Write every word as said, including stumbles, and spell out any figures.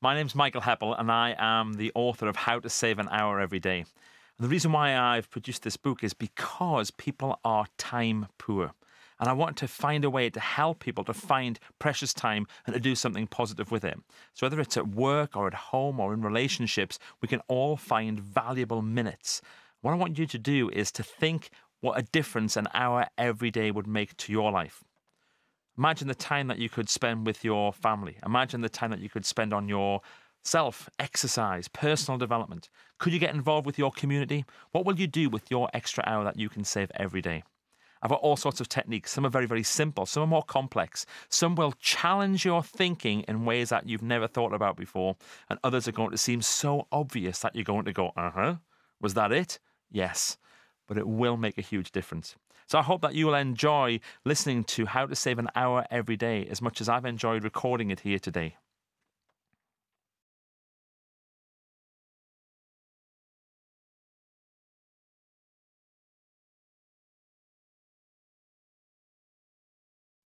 My name's Michael Heppell, and I am the author of How to Save an Hour Every Day. And the reason why I've produced this book is because people are time poor. And I want to find a way to help people to find precious time and to do something positive with it. So whether it's at work or at home or in relationships, we can all find valuable minutes. What I want you to do is to think what a difference an hour every day would make to your life. Imagine the time that you could spend with your family. Imagine the time that you could spend on yourself, exercise, personal development. Could you get involved with your community? What will you do with your extra hour that you can save every day? I've got all sorts of techniques. Some are very, very simple. Some are more complex. Some will challenge your thinking in ways that you've never thought about before. And others are going to seem so obvious that you're going to go, uh-huh, was that it? Yes. But it will make a huge difference. So I hope that you will enjoy listening to How to Save an Hour Every Day as much as I've enjoyed recording it here today.